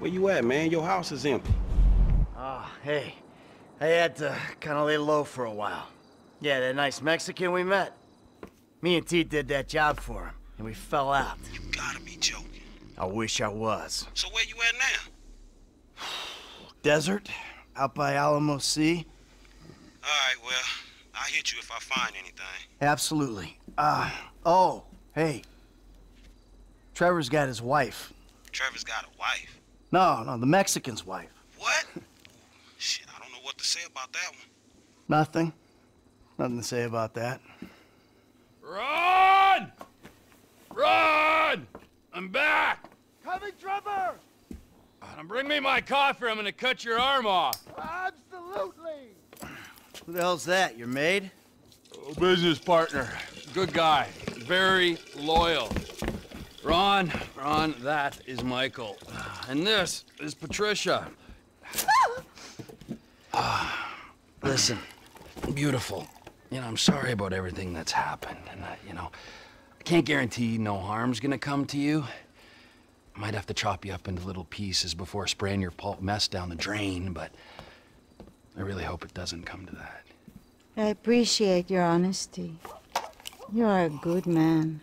Where you at, man? Your house is empty. Oh, hey. I had to kind of lay low for a while. Yeah, that nice Mexican we met. Me and T did that job for him, and we fell out. You gotta be joking. I wish I was. So where you at now? Desert, out by Alamo Sea. All right, well, I'll hit you if I find anything. Absolutely. Oh, hey. Trevor's got his wife. Trevor's got a wife? No, the Mexican's wife. What? Shit, I don't know what to say about that one. Nothing. Nothing to say about that. Run! Run! I'm back! Coming, Trevor! Bring me my coffee, I'm gonna cut your arm off. Absolutely! Who the hell's that, your maid? Oh, business partner. Good guy. Very loyal. Ron, that is Michael. And this is Patricia. Listen, beautiful. You know, I'm sorry about everything that's happened, and I can't guarantee no harm's gonna come to you. I might have to chop you up into little pieces before spraying your pulp mess down the drain, but I really hope it doesn't come to that. I appreciate your honesty. You are a good man.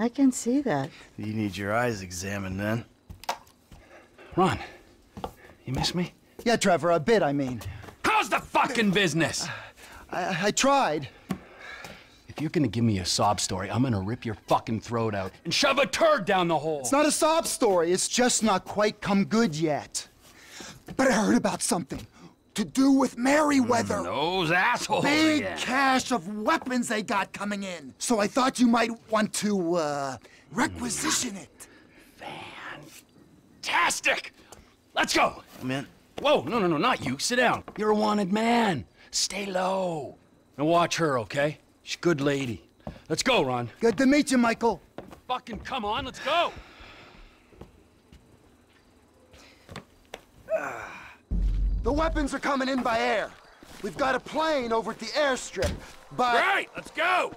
I can see that. You need your eyes examined, then. Ron, you miss me? Yeah, Trevor, a bit, I mean. How's the fucking business? I tried. If you're gonna give me a sob story, I'm gonna rip your fucking throat out and shove a turd down the hole. It's not a sob story. It's just not quite come good yet. But I heard about something to do with Meriwether. Those assholes. Big cache of weapons they got coming in. So I thought you might want to, requisition it. Fantastic! Let's go! Come in. Whoa, no, not you. Sit down. You're a wanted man. Stay low. And watch her, okay? She's a good lady. Let's go, Ron. Good to meet you, Michael. Fucking come on, let's go! The weapons are coming in by air. We've got a plane over at the airstrip, but... Right, let's go!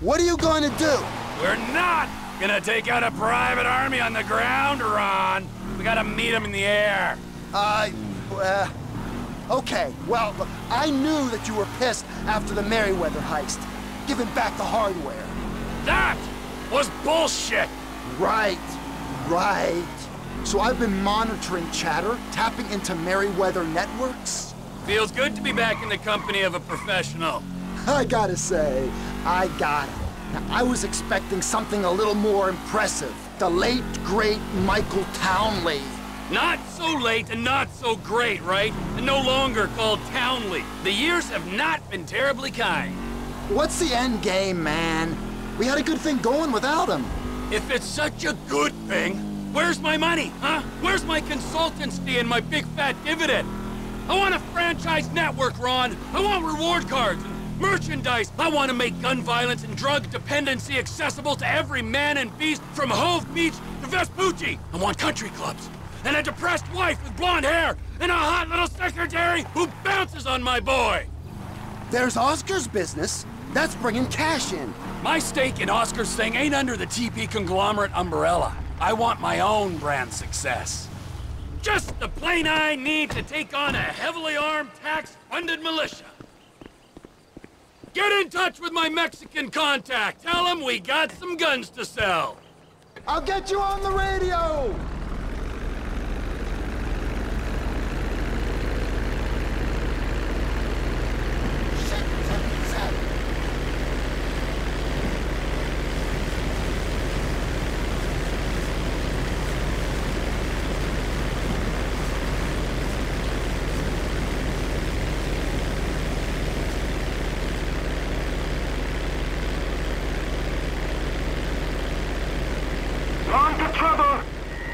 What are you going to do? We're not going to take out a private army on the ground, Ron. We got to meet them in the air. Okay. Well, look, I knew that you were pissed after the Meriwether heist, giving back the hardware. That was bullshit. Right. So I've been monitoring chatter, tapping into Meriwether networks. Feels good to be back in the company of a professional. I gotta say, I got it. Now, I was expecting something a little more impressive. The late, great Michael Townley. Not so late and not so great, right? And no longer called Townley. The years have not been terribly kind. What's the end game, man? We had a good thing going without him. If it's such a good thing, where's my money, huh? Where's my consultancy and my big fat dividend? I want a franchise network, Ron. I want reward cards. Merchandise! I want to make gun violence and drug dependency accessible to every man and beast from Hove Beach to Vespucci! I want country clubs, and a depressed wife with blonde hair, and a hot little secretary who bounces on my boy! There's Oscar's business. That's bringing cash in. My stake in Oscar's thing ain't under the TP conglomerate umbrella. I want my own brand success. Just the plane I need to take on a heavily armed, tax-funded militia. Get in touch with my Mexican contact! Tell him we got some guns to sell! I'll get you on the radio!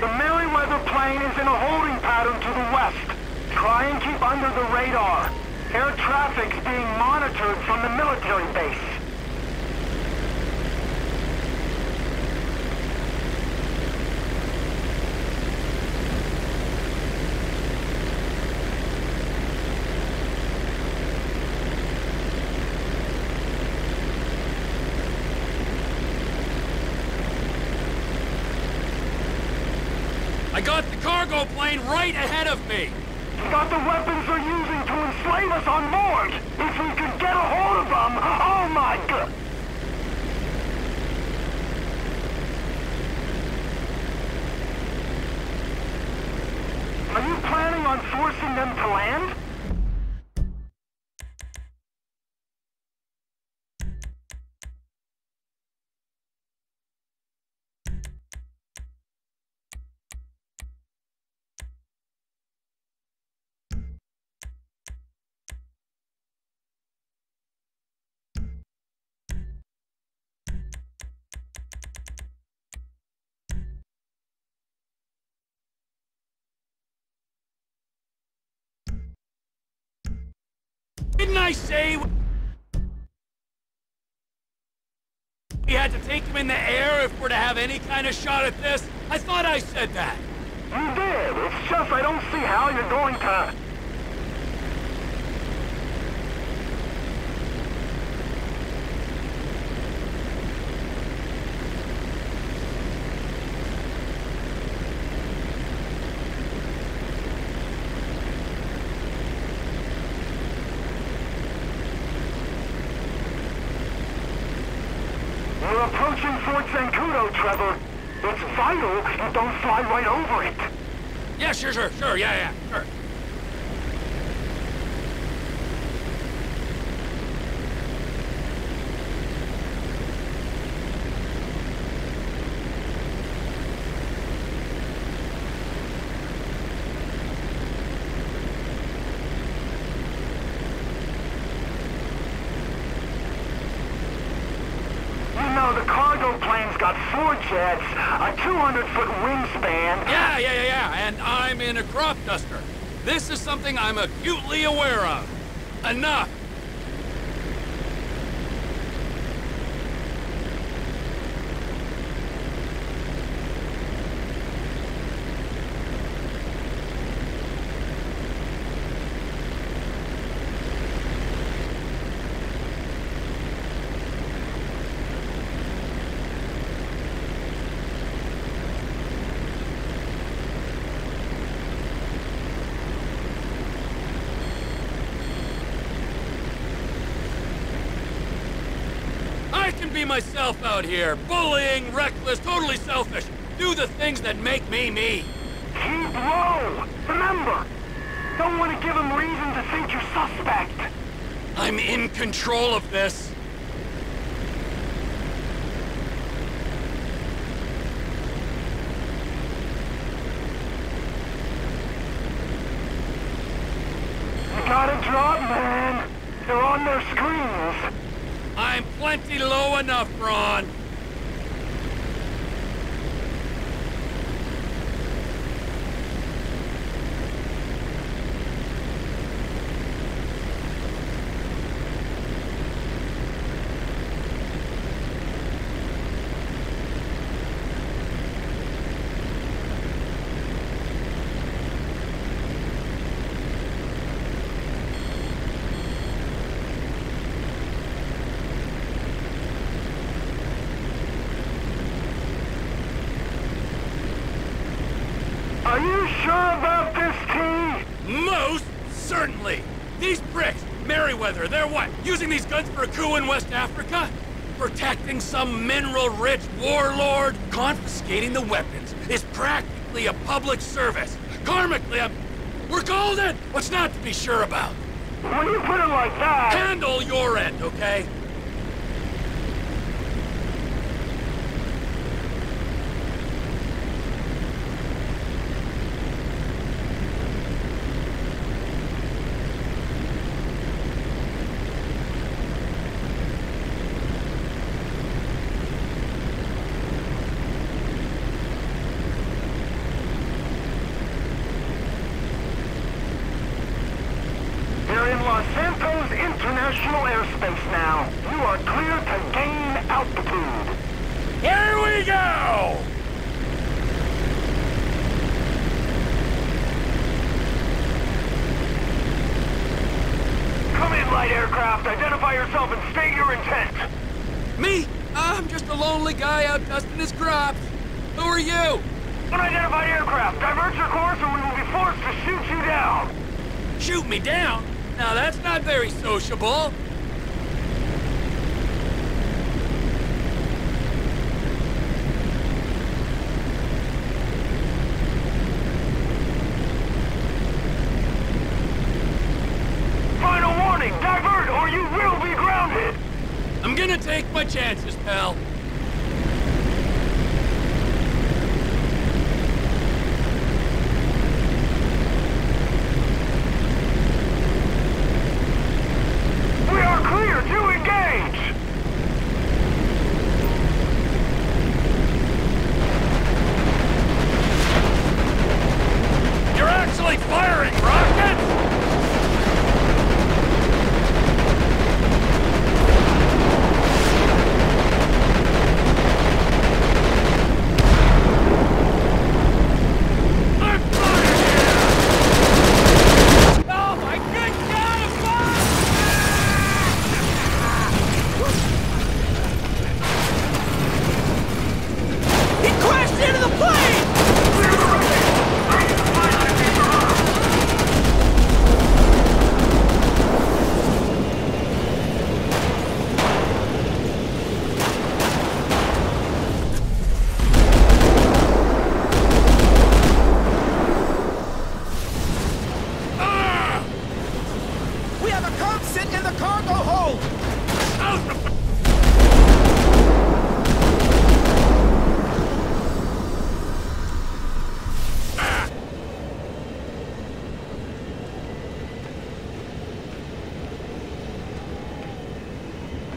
The plane is in a holding pattern to the west. Try and keep under the radar. Air traffic's being monitored from the military base. I got the cargo plane right ahead of me! We got the weapons they're using to enslave us on board! If we could get a hold of them, oh my god! Are you planning on forcing them to land? Didn't I say we had to take them in the air if we're to have any kind of shot at this? I thought I said that. You did. It's just I don't see how you're going to... Fort Zancudo, Trevor. It's vital you don't fly right over it. Yeah, sure, yeah, sure. Jets, a 200-foot wingspan. Yeah, and I'm in a crop duster. This is something I'm acutely aware of. Enough. Myself out here, bullying, reckless, totally selfish. Do the things that make me me. Keep low. Remember, don't want to give him reason to think you're suspect. I'm in control of this. You got a drop, man. They're on their screens. I'm plenty low enough, Ron. They're what? Using these guns for a coup in West Africa? Protecting some mineral-rich warlord? Confiscating the weapons is practically a public service. Karmically, we're golden! What's not to be sure about? When you put it like that... Handle your end, okay? international airspace now. You are clear to gain altitude. Here we go! Come in, light aircraft. Identify yourself and state your intent. Me? I'm just a lonely guy out dusting his crops. Who are you? Unidentified aircraft, divert your course or we will be forced to shoot you down. Shoot me down? Now that's not very sociable. Final warning, divert or you will be grounded. I'm gonna take my chances, pal.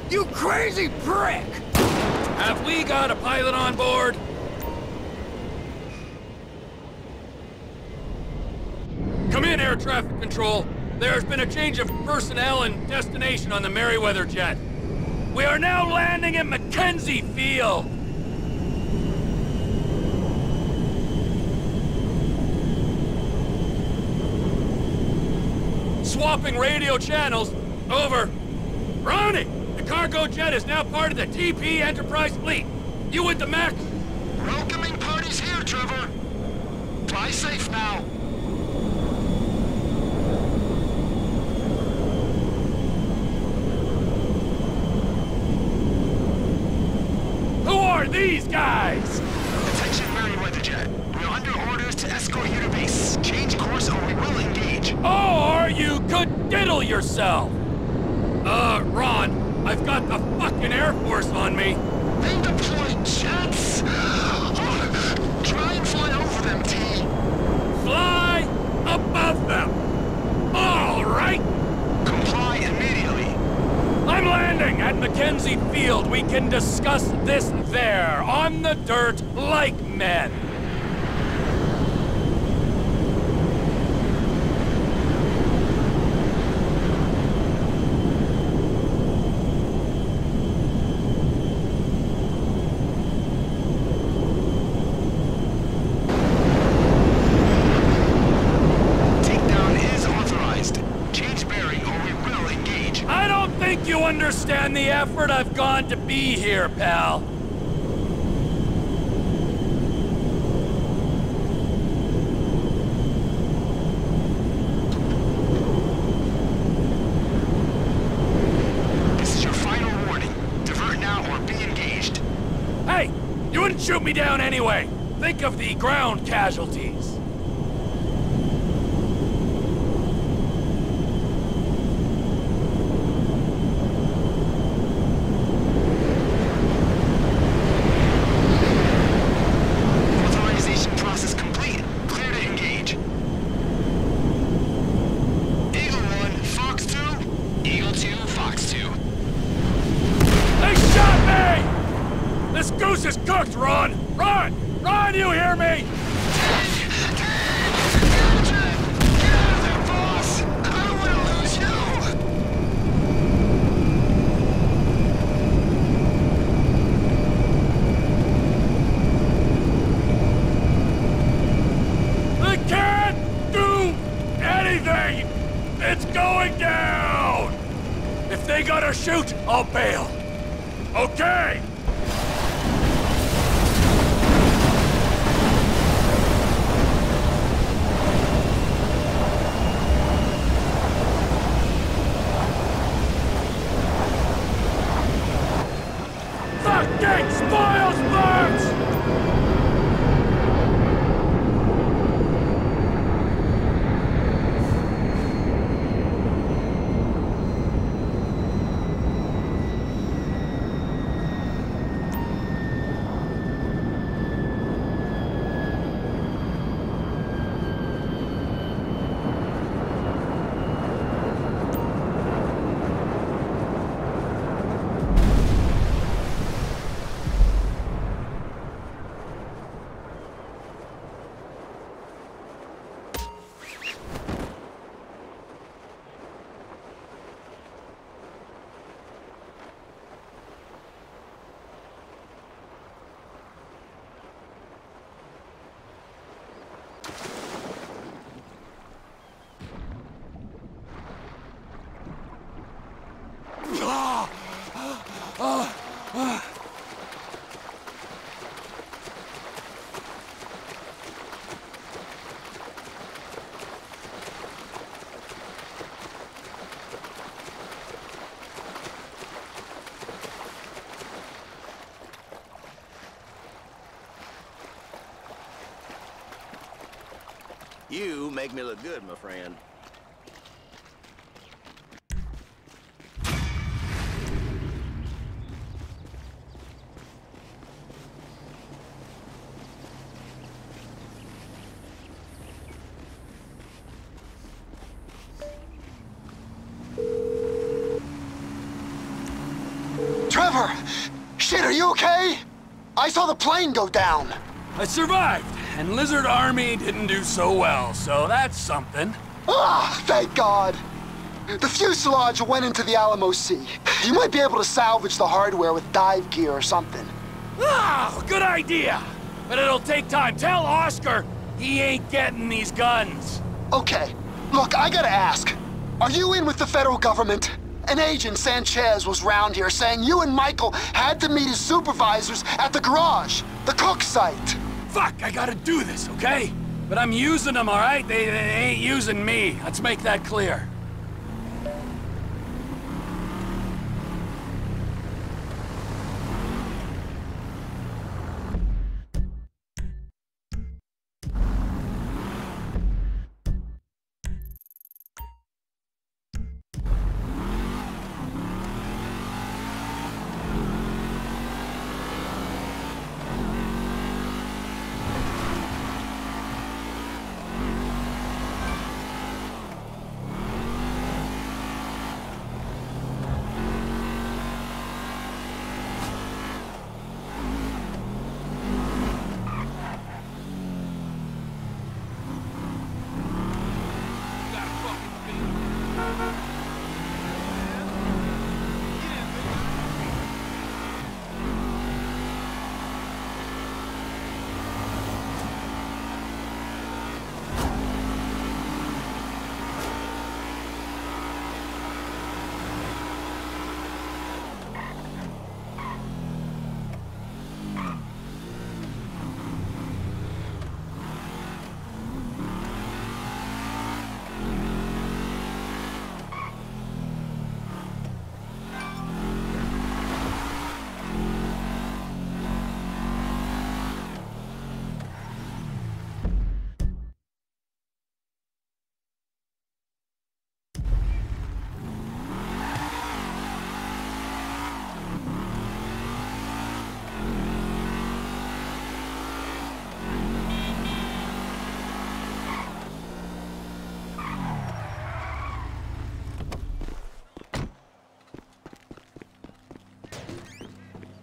You crazy prick! Have we got a pilot on board? Come in, air traffic control. There's been a change of personnel and destination on the Meriwether jet. We are now landing at Mackenzie Field. Swapping radio channels. Over. Ronnie! The cargo jet is now part of the TP Enterprise fleet. You with the Mac? Welcoming parties here, Trevor. Fly safe now. Who are these guys? Attention, Meriwether jet. We are under orders to escort you to base. Change course or we will engage. Or you could diddle yourself. Ron. I've got the fucking Air Force on me! They deploy jets! Oh, try and fly over them, T! Fly above them! All right! Comply immediately! I'm landing at Mackenzie Field. We can discuss this there, on the dirt, like men! Understand the effort I've gone to be here, pal. This is your final warning. Divert now or be engaged. Hey, you wouldn't shoot me down anyway. Think of the ground casualties. Get out of there, boss! I don't want to lose you! going down! If they gotta shoot, I'll bail. Okay! You make me look good, my friend. Trevor! Shit, are you okay? I saw the plane go down. I survived. And Lizard Army didn't do so well, so that's something. Ah, thank God! The fuselage went into the Alamo Sea. You might be able to salvage the hardware with dive gear or something. Ah, good idea! But it'll take time. Tell Oscar he ain't getting these guns. Okay. Look, I gotta ask. Are you in with the federal government? An agent, Sanchez, was round here saying you and Michael had to meet his supervisors at the garage, the cook site. Fuck, I gotta do this, okay? But I'm using them, all right? They ain't using me. Let's make that clear.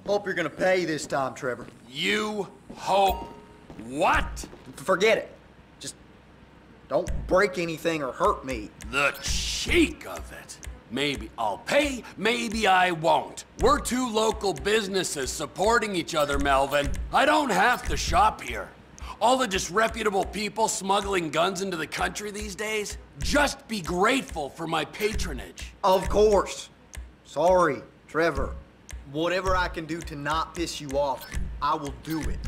Hope you're gonna pay this time, Trevor. You hope what? Forget it. Just don't break anything or hurt me. The cheek of it. Maybe I'll pay, maybe I won't. We're two local businesses supporting each other, Melvin. I don't have to shop here. All the disreputable people smuggling guns into the country these days. Just be grateful for my patronage. Of course. Sorry, Trevor. Whatever I can do to not piss you off, I will do it.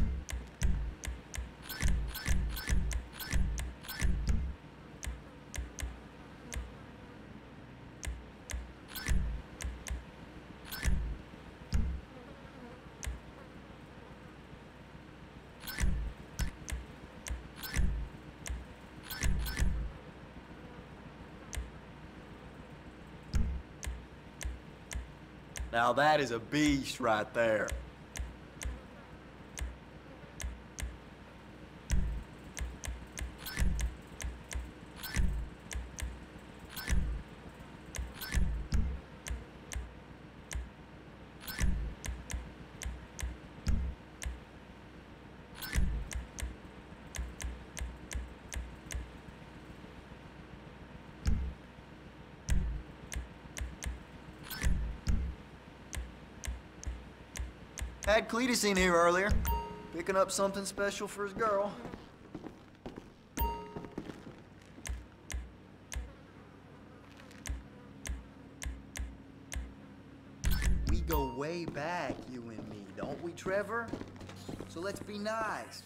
Now that is a beast right there. Had Cletus in here earlier, picking up something special for his girl. We go way back, you and me, don't we, Trevor? So let's be nice.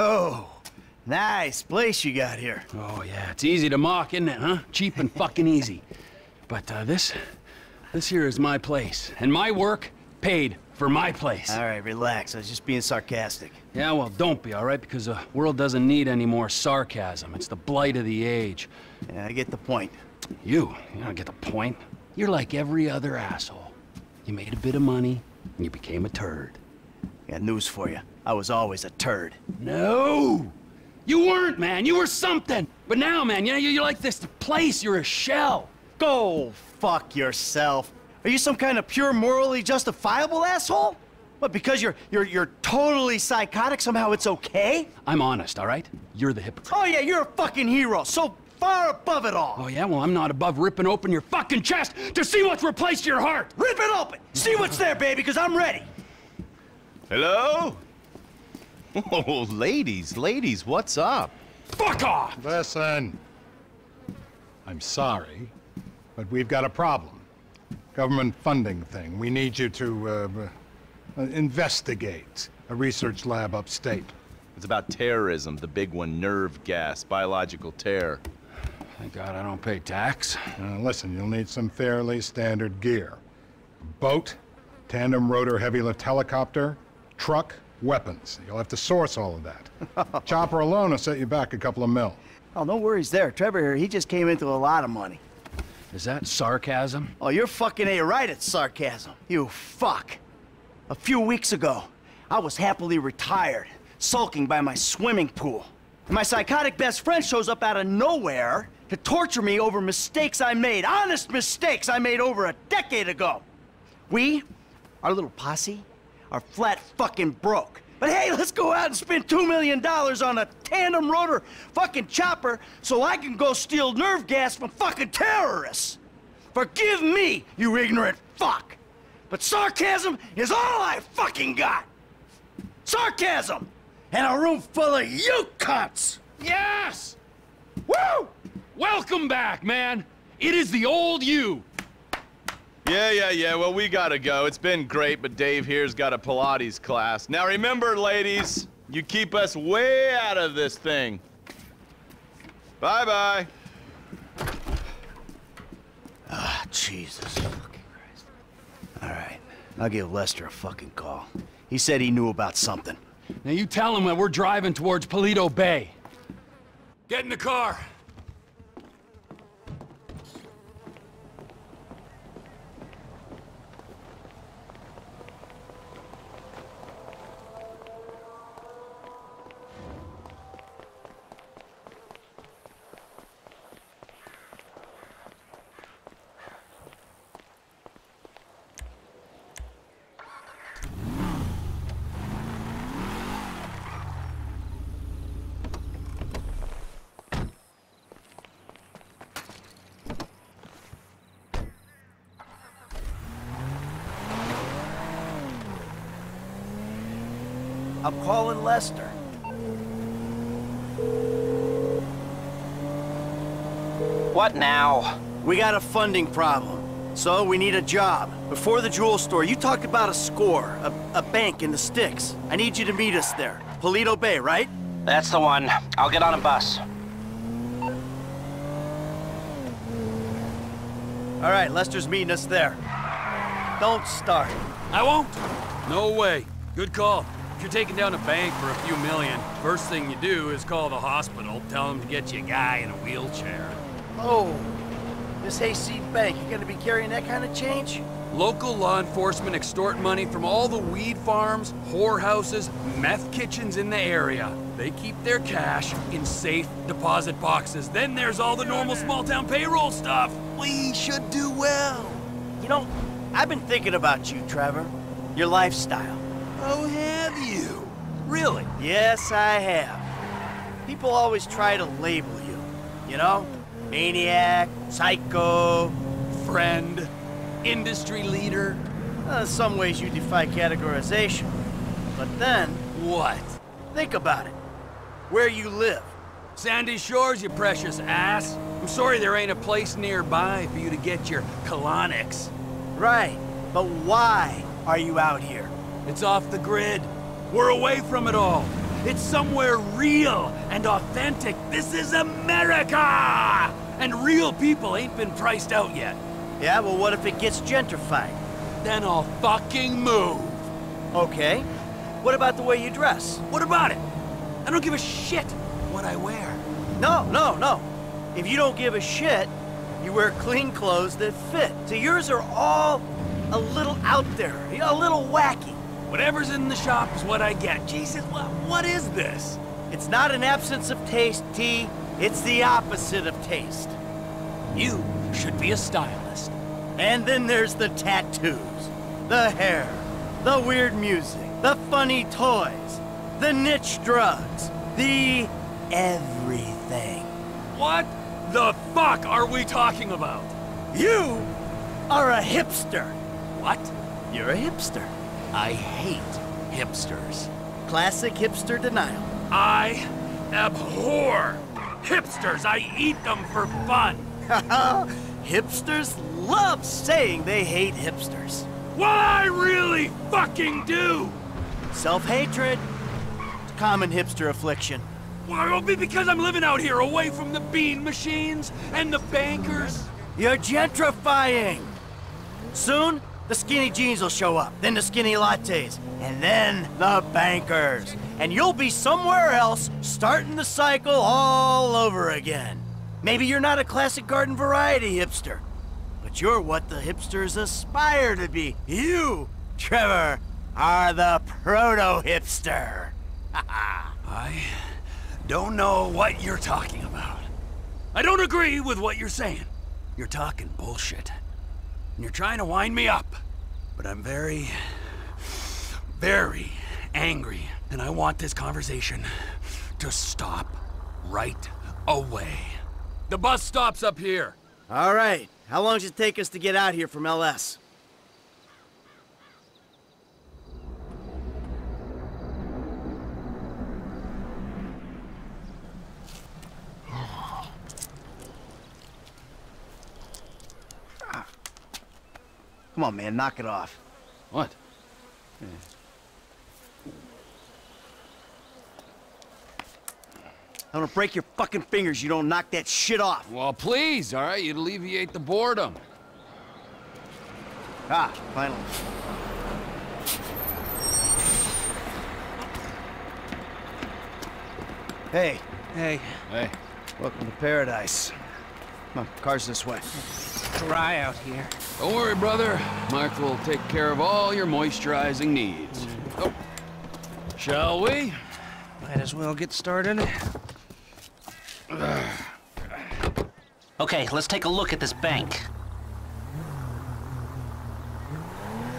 Oh, nice place you got here. Oh, yeah, it's easy to mock, isn't it, huh? Cheap and fucking easy. But this here is my place, and my work paid for my place. All right, relax. I was just being sarcastic. Yeah, well, don't be, all right? Because the world doesn't need any more sarcasm. It's the blight of the age. Yeah, I get the point. You don't get the point. You're like every other asshole. You made a bit of money, and you became a turd. I got news for you. I was always a turd. No! You weren't, man! You were something! But now, man, you know, you're like this place, you're a shell! Go fuck yourself! Are you some kind of pure, morally justifiable asshole? What, because you're totally psychotic, somehow it's okay? I'm honest, all right? You're the hypocrite. Oh yeah, you're a fucking hero, so far above it all! Oh yeah, well I'm not above ripping open your fucking chest to see what's replaced your heart! Rip it open! See what's there, baby, because I'm ready! Hello? Oh, ladies, what's up? Fuck off! Listen, I'm sorry, but we've got a problem. Government funding thing. We need you to investigate a research lab upstate. It's about terrorism, the big one, nerve gas, biological terror. Thank God I don't pay tax. Listen, you'll need some fairly standard gear. Boat, tandem rotor heavy lift helicopter, truck, weapons. You'll have to source all of that. Chopper alone will set you back a couple of mil. Oh, no worries there. Trevor here, he just came into a lot of money. Is that sarcasm? Oh, you're fucking A right at sarcasm. You fuck. A few weeks ago, I was happily retired, sulking by my swimming pool. And my psychotic best friend shows up out of nowhere to torture me over mistakes I made, honest mistakes I made over a decade ago. We, our little posse, are flat fucking broke. But hey, let's go out and spend $2 million on a tandem rotor fucking chopper so I can go steal nerve gas from fucking terrorists. Forgive me, you ignorant fuck. But sarcasm is all I fucking got. Sarcasm and a room full of you cunts. Yes! Woo! Welcome back, man. It is the old you. Yeah, well, we gotta go. It's been great, but Dave here's got a Pilates class. Now remember, ladies, You keep us way out of this thing. Bye-bye. Ah, Jesus fucking Christ. All right, I'll give Lester a fucking call. He said he knew about something. Now you tell him that we're driving towards Paleto Bay. Get in the car. I'm calling Lester. What now? We got a funding problem, so we need a job. Before the jewel store, you talked about a score, a bank in the sticks. I need you to meet us there. Paleto Bay, right? That's the one. I'll get on a bus. All right, Lester's meeting us there. Don't start. I won't. No way. Good call. If you're taking down a bank for a few million, first thing you do is call the hospital, tell them to get you a guy in a wheelchair. Oh, this hayseed bank, you're gonna be carrying that kind of change? Local law enforcement extort money from all the weed farms, whorehouses, meth kitchens in the area. They keep their cash in safe deposit boxes. Then there's all the normal small-town payroll stuff. We should do well. You know, I've been thinking about you, Trevor. Your lifestyle. Oh, have you? Really? Yes, I have. People always try to label you, you know? Maniac, psycho, friend, industry leader. In some ways you defy categorization, but then... What? Think about it. Where you live. Sandy Shores, you precious ass. I'm sorry there ain't a place nearby for you to get your colonics. Right, but why are you out here? It's off the grid. We're away from it all. It's somewhere real and authentic. This is America! And real people ain't been priced out yet. Yeah, well, what if it gets gentrified? Then I'll fucking move. Okay. What about the way you dress? What about it? I don't give a shit what I wear. No. If you don't give a shit, you wear clean clothes that fit. So yours are all a little out there, a little wacky. Whatever's in the shop is what I get. Jesus, what is this? It's not an absence of taste, T. It's the opposite of taste. You should be a stylist. And then there's the tattoos, the hair, the weird music, the funny toys, the niche drugs, the everything. What the fuck are we talking about? You are a hipster. What? You're a hipster. I hate hipsters. Classic hipster denial. I abhor hipsters. I eat them for fun. Hipsters love saying they hate hipsters. Well, I really fucking do. Self-hatred. Common hipster affliction. Well, because I'm living out here away from the bean machines and the bankers. You're gentrifying. Soon, the skinny jeans will show up, then the skinny lattes, and then the bankers. And you'll be somewhere else, starting the cycle all over again. Maybe you're not a classic garden variety hipster, but you're what the hipsters aspire to be. You, Trevor, are the proto-hipster. I don't know what you're talking about. I don't agree with what you're saying. You're talking bullshit. And you're trying to wind me up. But I'm very, very angry. And I want this conversation to stop right away. The bus stops up here. All right. How long does it take us to get out here from LS? Come on, man, knock it off. What? Yeah. I'm gonna break your fucking fingers you don't knock that shit off. Well, please, all right? You'd alleviate the boredom. Ah, finally. Hey. Hey. Hey. Welcome to paradise. Come on, car's this way. It's dry out here. Don't worry, brother. Mike will take care of all your moisturizing needs. Oh. Shall we? Might as well get started. Okay, let's take a look at this bank.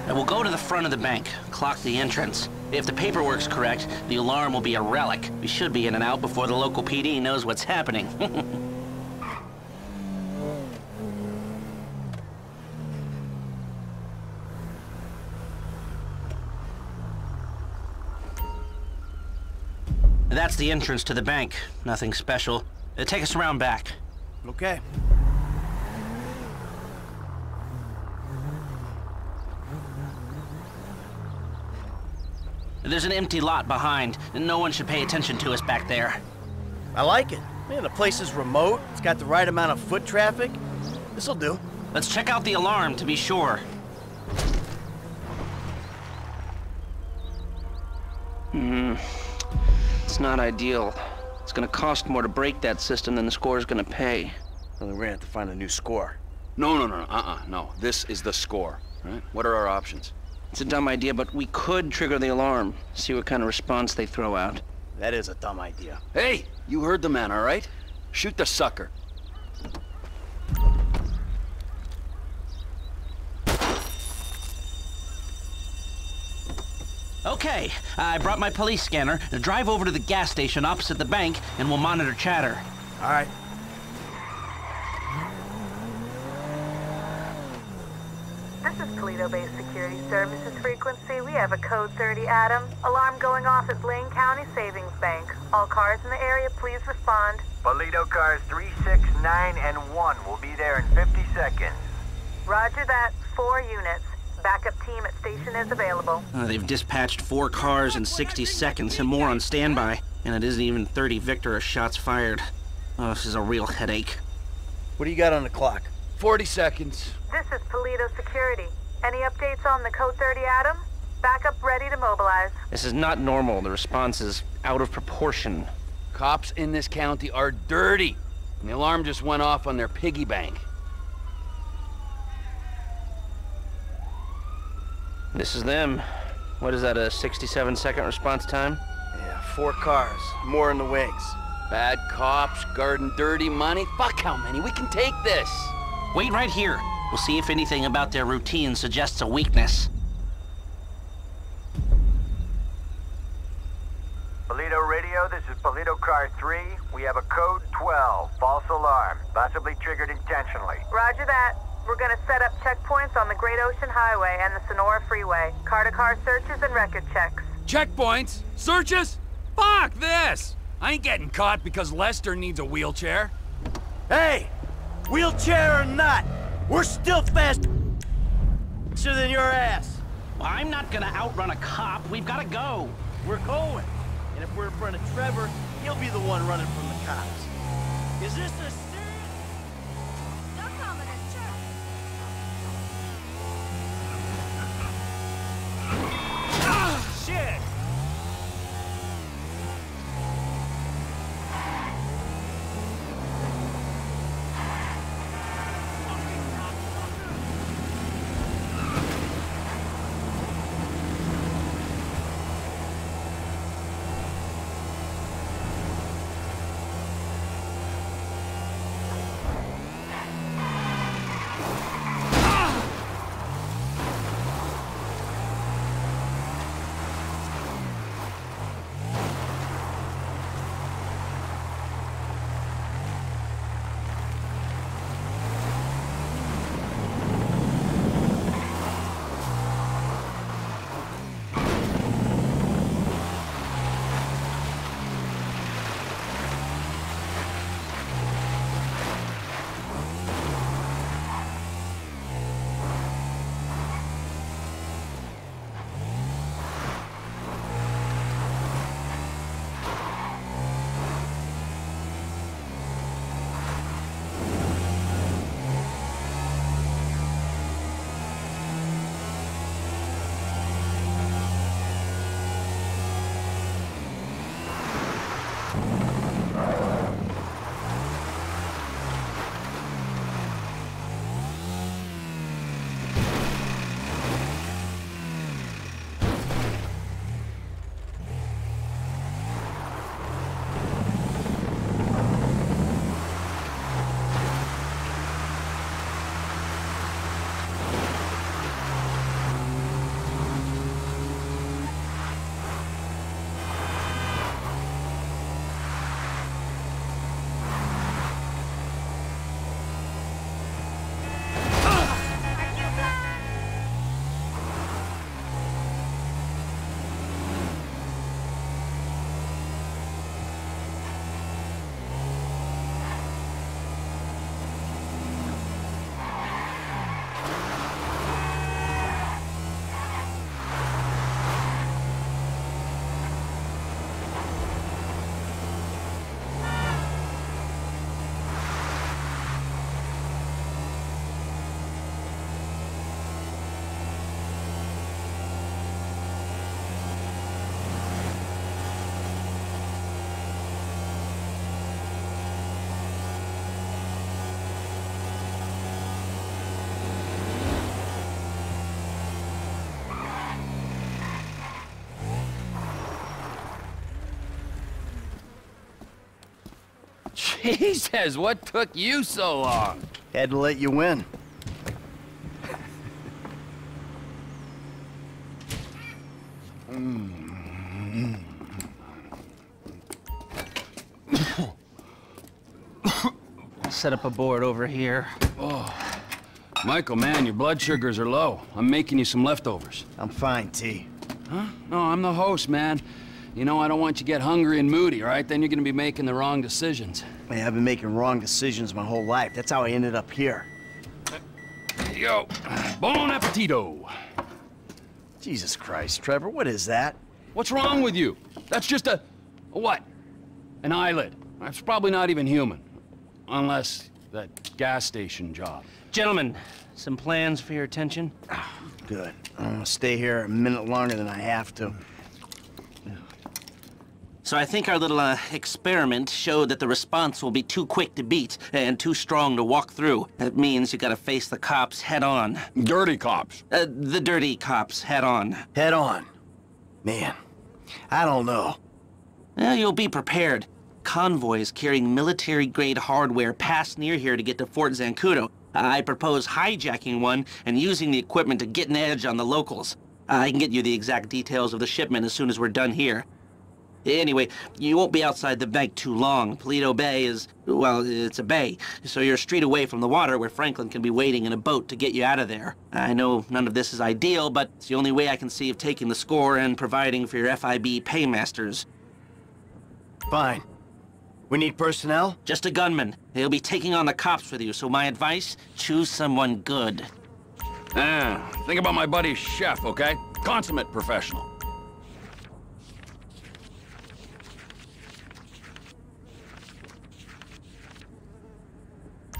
And we'll go to the front of the bank, clock the entrance. If the paperwork's correct, the alarm will be a relic. We should be in and out before the local PD knows what's happening. That's the entrance to the bank. Nothing special. Take us around back. Okay. There's an empty lot behind, and no one should pay attention to us back there. I like it. Man, the place is remote. It's got the right amount of foot traffic. This'll do. Let's check out the alarm to be sure. It's not ideal. It's gonna cost more to break that system than the score's gonna pay. Well, we're gonna have to find a new score. No, no. This is the score, right? What are our options? It's a dumb idea, but we could trigger the alarm, see what kind of response they throw out. That is a dumb idea. Hey, you heard the man, all right? Shoot the sucker. Okay, I brought my police scanner. Now drive over to the gas station opposite the bank, and we'll monitor chatter. All right. This is Paleto Bay Security Services Frequency. We have a code 30 Adam. Alarm going off at Blaine County Savings Bank. All cars in the area, please respond. Paleto cars 3, 6, 9, and 1 will be there in 50 seconds. Roger that. 4 units. Backup team at station is available. They've dispatched 4 cars in 60 seconds and more on standby. And it isn't even 30 Victor shots fired. Oh, this is a real headache. What do you got on the clock? 40 seconds. This is Paleto Security. Any updates on the Code 30 Adam? Backup ready to mobilize. This is not normal. The response is out of proportion. Cops in this county are dirty. And the alarm just went off on their piggy bank. This is them. What is that, a 67-second response time? Yeah, 4 cars. More in the wings. Bad cops, guarding dirty money. Fuck how many? We can take this. Wait right here. We'll see if anything about their routine suggests a weakness. Paleto Radio, this is Paleto Car 3. We have a code 12, false alarm, possibly triggered intentionally. Roger that. We're gonna set up checkpoints on the Great Ocean Highway and the Sonora Freeway. Car-to-car searches and record checks. Checkpoints? Searches? Fuck this! I ain't getting caught because Lester needs a wheelchair. Hey! Wheelchair or not, we're still faster than your ass. Well, I'm not gonna outrun a cop. We've gotta go. We're going. And if we're in front of Trevor, he'll be the one running from the cops. Is this a serious? Ah, shit! Jesus, what took you so long? Had to let you win. Set up a board over here. Oh. Michael, man, your blood sugars are low. I'm making you some leftovers. I'm fine, T. Huh? No, I'm the host, man. You know, I don't want you to get hungry and moody, right? Then you're gonna be making the wrong decisions. Man, I've been making wrong decisions my whole life. That's how I ended up here. Yo, bon appetito. Jesus Christ, Trevor, what is that? What's wrong with you? That's just a what? An eyelid. That's probably not even human. Unless that gas station job. Gentlemen, some plans for your attention? Oh, good. I'm gonna stay here a minute longer than I have to. So I think our little experiment showed that the response will be too quick to beat and too strong to walk through. That means you gotta face the cops head on. Dirty cops. The dirty cops head on. Head on? Man, I don't know. Well, you'll be prepared. Convoys carrying military-grade hardware passed near here to get to Fort Zancudo. I propose hijacking one and using the equipment to get an edge on the locals. I can get you the exact details of the shipment as soon as we're done here. Anyway, you won't be outside the bank too long. Paleto Bay is, well, it's a bay, so you're a street away from the water where Franklin can be waiting in a boat to get you out of there. I know none of this is ideal, but it's the only way I can see of taking the score and providing for your FIB paymasters. Fine. We need personnel? Just a gunman. He'll be taking on the cops with you, so my advice, choose someone good. Ah, think about my buddy Chef, okay? Consummate professional.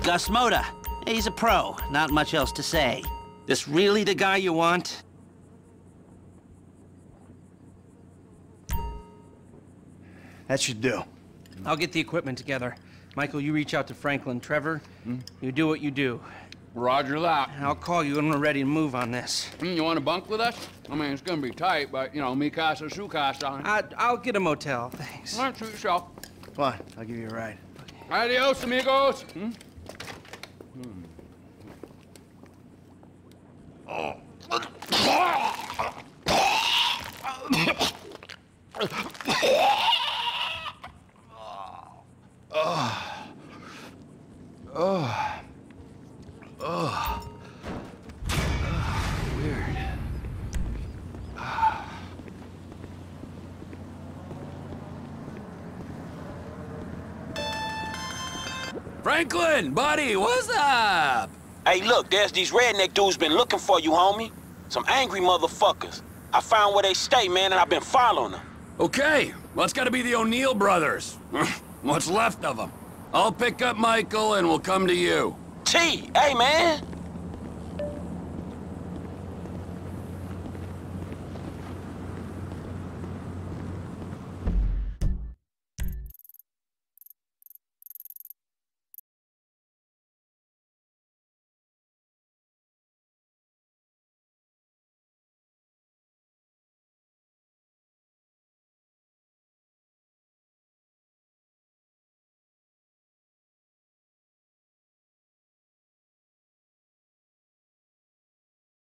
Gus Moda. He's a pro. Not much else to say. This really the guy you want? That should do. I'll get the equipment together. Michael, you reach out to Franklin. Trevor, you do what you do. Roger that. I'll call you when we're ready to move on this. You want to bunk with us? I mean, it's going to be tight, but, you know, mi casa, su casa. I'll get a motel, thanks. All right, suit yourself. Come on, I'll give you a ride. Okay. Adios, amigos. Weird. Franklin, buddy, what's up? Hey, look, there's these redneck dudes been looking for you, homie. Some angry motherfuckers. I found where they stay, man, and I've been following them. Okay, well, it's gotta be the O'Neal brothers. What's left of them. I'll pick up Michael and we'll come to you. T, hey, man.